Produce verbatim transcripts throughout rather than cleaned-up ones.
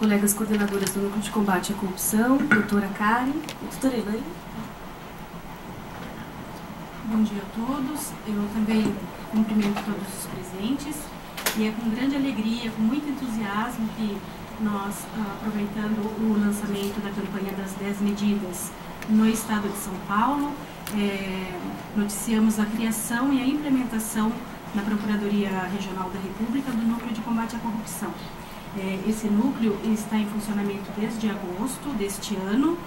Colegas coordenadoras do Núcleo de Combate à Corrupção, doutora Karen, doutora Elane. Bom dia a todos. Eu também cumprimento todos os presentes. E é com grande alegria, com muito entusiasmo que nós, aproveitando o lançamento da campanha das dez medidas no estado de São Paulo, é, noticiamos a criação e a implementação na Procuradoria Regional da República do Núcleo de Combate à Corrupção. É, esse núcleo está em funcionamento desde agosto deste ano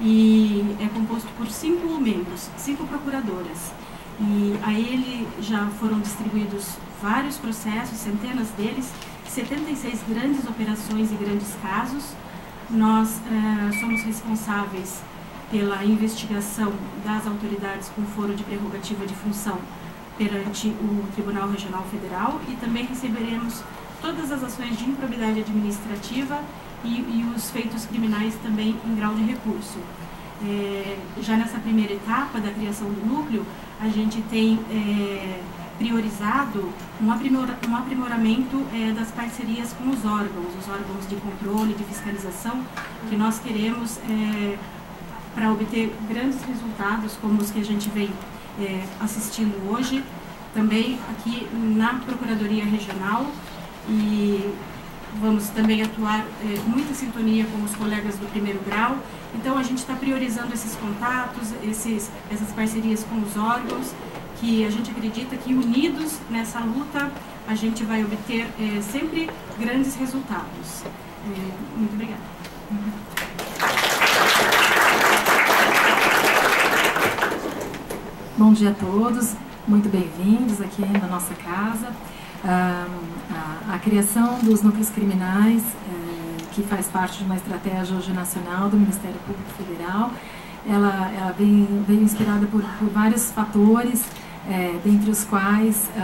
e é composto por cinco membros, cinco procuradoras. E a ele já foram distribuídos vários processos, centenas deles, setenta e seis grandes operações e grandes casos. Nós uh, somos responsáveis pela investigação das autoridades com foro de prerrogativa de função perante o Tribunal Regional Federal e também receberemos todas as ações de improbidade administrativa e, e os feitos criminais também em grau de recurso. É, já nessa primeira etapa da criação do núcleo, a gente tem é, priorizado um, aprimora, um aprimoramento é, das parcerias com os órgãos, os órgãos de controle, de fiscalização, que nós queremos é, para obter grandes resultados, como os que a gente vem é, assistindo hoje, também aqui na Procuradoria Regional. E vamos também atuar é, muita sintonia com os colegas do primeiro grau. Então a gente está priorizando esses contatos, esses, essas parcerias com os órgãos, que a gente acredita que unidos nessa luta a gente vai obter é, sempre grandes resultados. É, muito obrigada. Bom dia a todos, muito bem-vindos aqui na nossa casa. Ah, a, a criação dos núcleos criminais, eh, que faz parte de uma estratégia hoje nacional do Ministério Público Federal, ela, ela vem, vem inspirada por, por vários fatores, eh, dentre os quais um,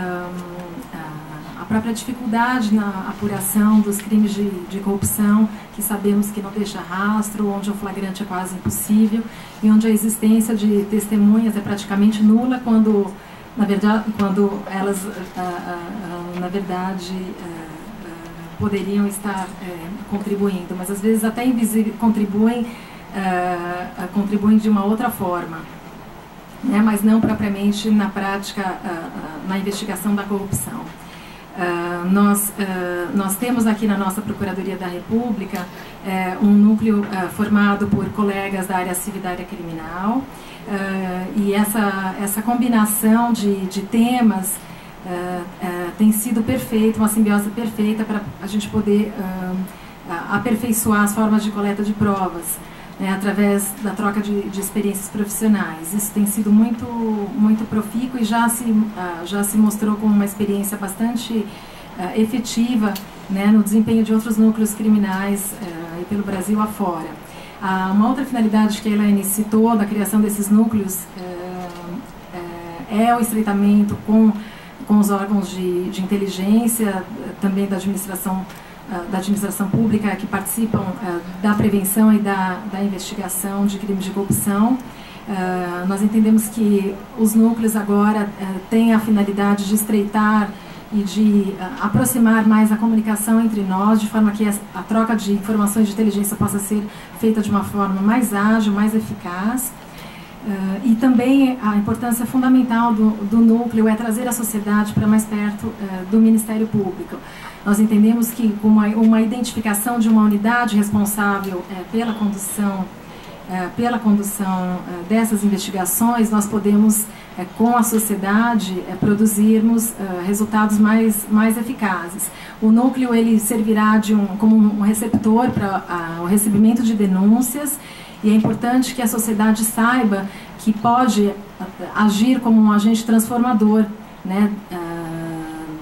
a, a própria dificuldade na apuração dos crimes de, de corrupção, que sabemos que não deixa rastro, onde o flagrante é quase impossível e onde a existência de testemunhas é praticamente nula quando... Na verdade, quando elas, na verdade, poderiam estar contribuindo, mas às vezes até contribuem, contribuem de uma outra forma, né? Mas não propriamente na prática, na investigação da corrupção. Uh, nós, uh, nós temos aqui na nossa Procuradoria da República uh, um núcleo uh, formado por colegas da área civil e da área criminal, uh, e essa, essa combinação de, de temas uh, uh, tem sido perfeita, uma simbiose perfeita para a gente poder uh, aperfeiçoar as formas de coleta de provas, né, através da troca de, de experiências profissionais. Isso tem sido muito, muito profícuo e já se, já se mostrou como uma experiência bastante uh, efetiva, né, no desempenho de outros núcleos criminais uh, e pelo Brasil afora. Uh, uma outra finalidade que a Elane citou da criação desses núcleos uh, uh, é o estreitamento com, com os órgãos de, de inteligência, também da administração da administração pública, que participam uh, da prevenção e da, da investigação de crimes de corrupção. Uh, nós entendemos que os núcleos agora uh, têm a finalidade de estreitar e de uh, aproximar mais a comunicação entre nós, de forma que a troca de informações de inteligência possa ser feita de uma forma mais ágil, mais eficaz. Uh, e também a importância fundamental do, do núcleo é trazer a sociedade para mais perto uh, do Ministério Público. Nós entendemos que uma, uma identificação de uma unidade responsável é, pela condução, é, pela condução é, dessas investigações, nós podemos, é, com a sociedade, é, produzirmos é, resultados mais, mais eficazes. O núcleo ele servirá de um, como um receptor para o recebimento de denúncias, e é importante que a sociedade saiba que pode agir como um agente transformador, né,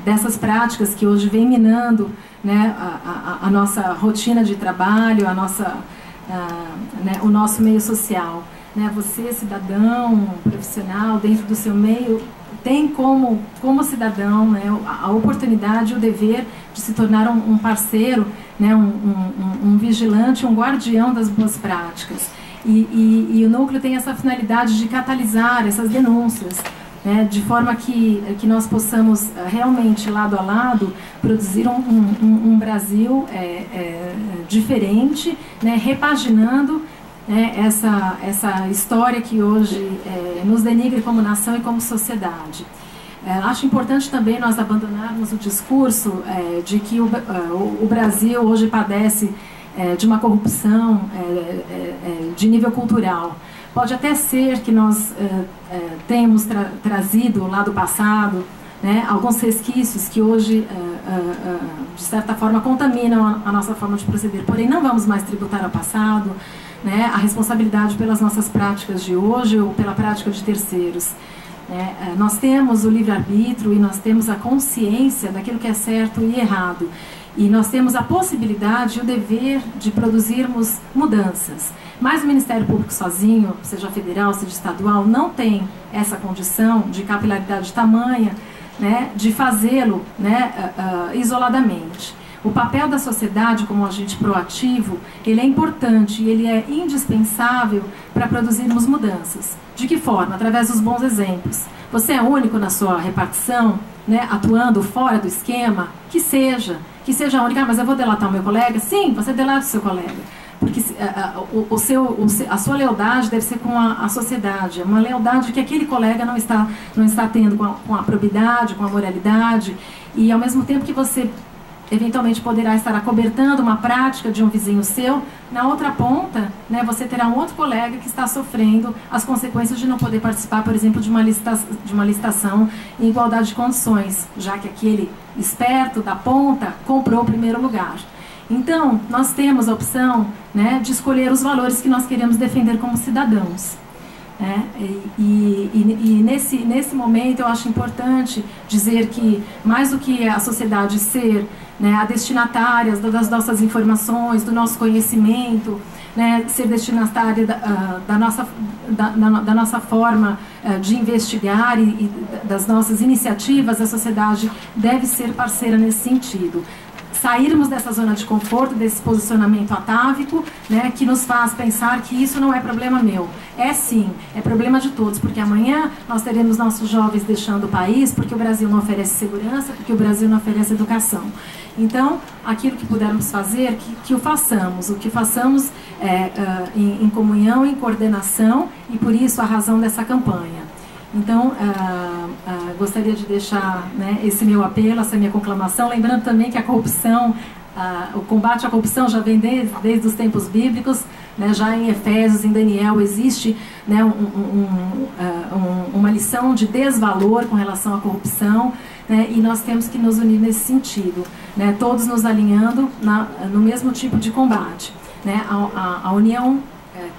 dessas práticas que hoje vem minando, né, a, a, a nossa rotina de trabalho, a nossa, a, né, o nosso meio social. Né, você, cidadão, profissional, dentro do seu meio, tem como, como cidadão, né, a oportunidade e o dever de se tornar um, um parceiro, né, um, um, um vigilante, um guardião das boas práticas. E, e, e o núcleo tem essa finalidade de catalisar essas denúncias, né, de forma que, que nós possamos realmente, lado a lado, produzir um, um, um Brasil é, é, diferente, né, repaginando, né, essa, essa história que hoje é, nos denigre como nação e como sociedade. É, acho importante também nós abandonarmos o discurso é, de que o, o Brasil hoje padece é, de uma corrupção é, é, de nível cultural. Pode até ser que nós é, é, temos tra trazido lá do passado, né, alguns resquícios que hoje, é, é, de certa forma, contaminam a nossa forma de proceder. Porém, não vamos mais tributar ao passado, né, a responsabilidade pelas nossas práticas de hoje ou pela prática de terceiros. É, nós temos o livre-arbítrio e nós temos a consciência daquilo que é certo e errado. E nós temos a possibilidade e o dever de produzirmos mudanças. Mas o Ministério Público sozinho, seja federal, seja estadual, não tem essa condição de capilaridade tamanha, né, de fazê-lo, né, uh, uh, isoladamente. O papel da sociedade como agente proativo, ele é importante e ele é indispensável para produzirmos mudanças. De que forma? Através dos bons exemplos. Você é único na sua repartição, né, atuando fora do esquema? Que seja. Que seja única, ah, mas eu vou delatar o meu colega? Sim, você delata o seu colega. Porque a, a, o seu, o, a sua lealdade deve ser com a, a sociedade. É uma lealdade que aquele colega não está, não está tendo com a, com a probidade, com a moralidade. E ao mesmo tempo que você, eventualmente, poderá estar acobertando uma prática de um vizinho seu, na outra ponta, né, você terá um outro colega que está sofrendo as consequências de não poder participar, por exemplo, de uma licitação, de uma licitação em igualdade de condições, já que aquele esperto da ponta comprou o primeiro lugar. Então, nós temos a opção, né, de escolher os valores que nós queremos defender como cidadãos. Né? E, e, e nesse, nesse momento eu acho importante dizer que, mais do que a sociedade ser, né, a destinatária das nossas informações, do nosso conhecimento, né, ser destinatária da, uh, da, nossa, da, da, da nossa forma uh, de investigar e, e das nossas iniciativas, a sociedade deve ser parceira nesse sentido. Sairmos dessa zona de conforto, desse posicionamento atávico, né, que nos faz pensar que isso não é problema meu. É sim, é problema de todos, porque amanhã nós teremos nossos jovens deixando o país, porque o Brasil não oferece segurança, porque o Brasil não oferece educação. Então, aquilo que pudermos fazer, que, que o façamos, o que façamos é, uh, em, em comunhão, em coordenação, e por isso a razão dessa campanha. Então, uh, uh, gostaria de deixar, né, esse meu apelo, essa minha conclamação, lembrando também que a corrupção, uh, o combate à corrupção já vem desde, desde os tempos bíblicos, né, já em Efésios, em Daniel, existe, né, um, um, uh, um, uma lição de desvalor com relação à corrupção, né, e nós temos que nos unir nesse sentido, né, todos nos alinhando na, no mesmo tipo de combate. Né, a, a, a união,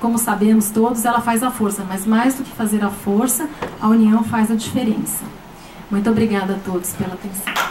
como sabemos todos, ela faz a força, mas mais do que fazer a força, a união faz a diferença. Muito obrigada a todos pela atenção.